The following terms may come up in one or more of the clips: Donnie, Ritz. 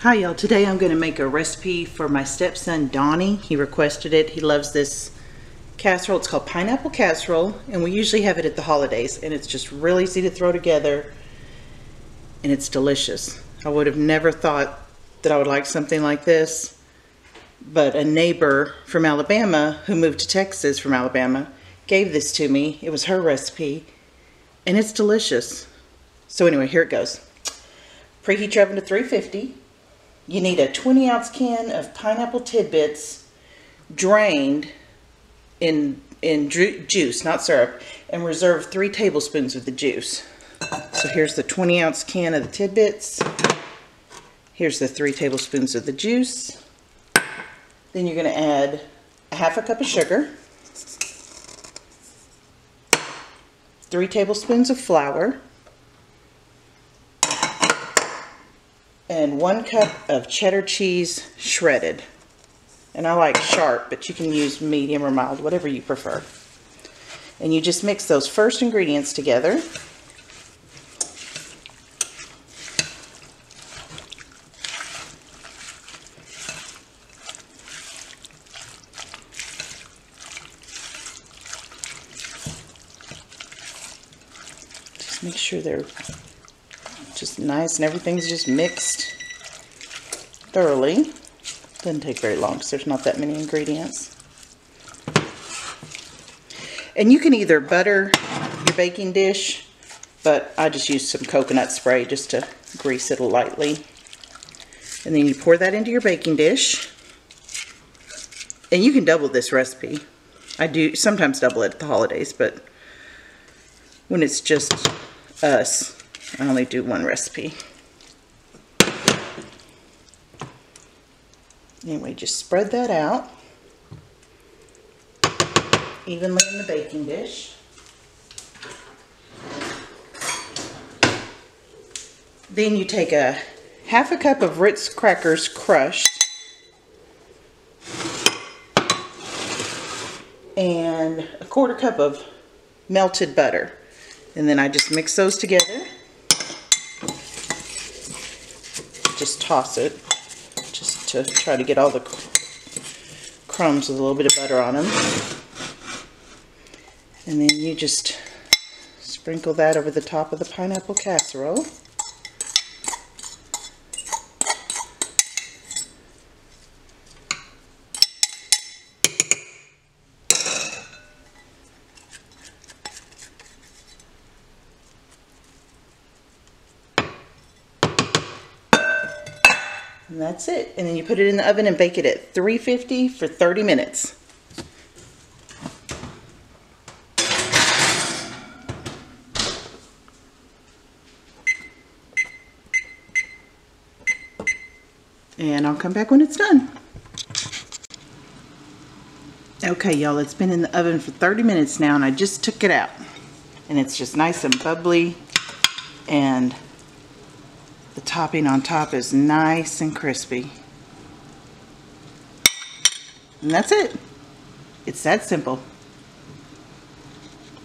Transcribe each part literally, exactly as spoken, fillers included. Hi y'all, today I'm going to make a recipe for my stepson Donnie. He requested it. He loves this casserole. It's called pineapple casserole, and we usually have it at the holidays, and it's just really easy to throw together, and it's delicious. I would have never thought that I would like something like this, but a neighbor from Alabama who moved to Texas from Alabama gave this to me. It was her recipe, and it's delicious. So anyway, here it goes. Preheat your oven to three fifty. You need a twenty ounce can of pineapple tidbits drained in, in ju juice, not syrup, and reserve three tablespoons of the juice. So here's the twenty ounce can of the tidbits. Here's the three tablespoons of the juice. Then you're going to add a half a cup of sugar, three tablespoons of flour, and one cup of cheddar cheese shredded. And I like sharp, but you can use medium or mild, whatever you prefer. And you just mix those first ingredients together. Just make sure they're just nice and everything's just mixed thoroughly. Doesn't take very long because there's not that many ingredients. And you can either butter your baking dish, but I just use some coconut spray just to grease it lightly. And then you pour that into your baking dish. And you can double this recipe. I do sometimes double it at the holidays, but when it's just us, I only do one recipe. Anyway, just spread that out evenly in the baking dish. Then you take a half a cup of Ritz crackers crushed and a quarter cup of melted butter. And then I just mix those together. Just toss it, just to try to get all the crumbs with a little bit of butter on them. And then you just sprinkle that over the top of the pineapple casserole. And that's it. And then you put it in the oven and bake it at three fifty for thirty minutes. And I'll come back when it's done. Okay, y'all, it's been in the oven for thirty minutes now, and I just took it out. And it's just nice and bubbly, and the topping on top is nice and crispy. And that's it. It's that simple.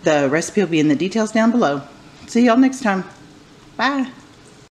The recipe will be in the details down below. See y'all next time. Bye.